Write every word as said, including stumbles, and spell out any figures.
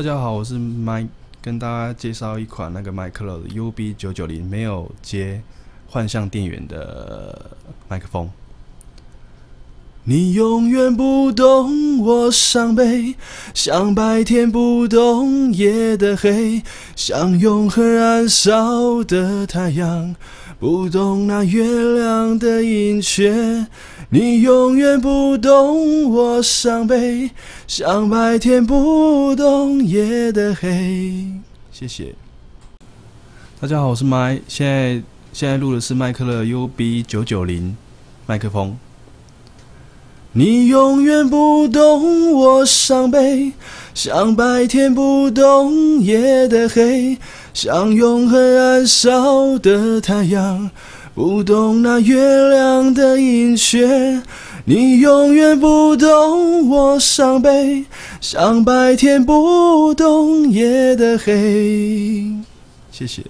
大家好，我是 Mike， 跟大家介绍一款那个 Micro 的 U B 九九零没有接幻象电源的麦克风。你永远不懂我伤悲，像白天不懂夜的黑，像永恒燃烧的太阳，不懂那月亮的盈缺。你永远不懂我伤悲，像白天不懂夜的黑。谢谢。大家好，我是 Mike， 现在现在录的是麦克的 U B 九九零 麦克风。你永远不懂我伤悲，像白天不懂夜的黑，像永恒燃烧的太阳，不懂那月亮的盈缺。你永远不懂我伤悲，像白天不懂夜的黑。谢谢。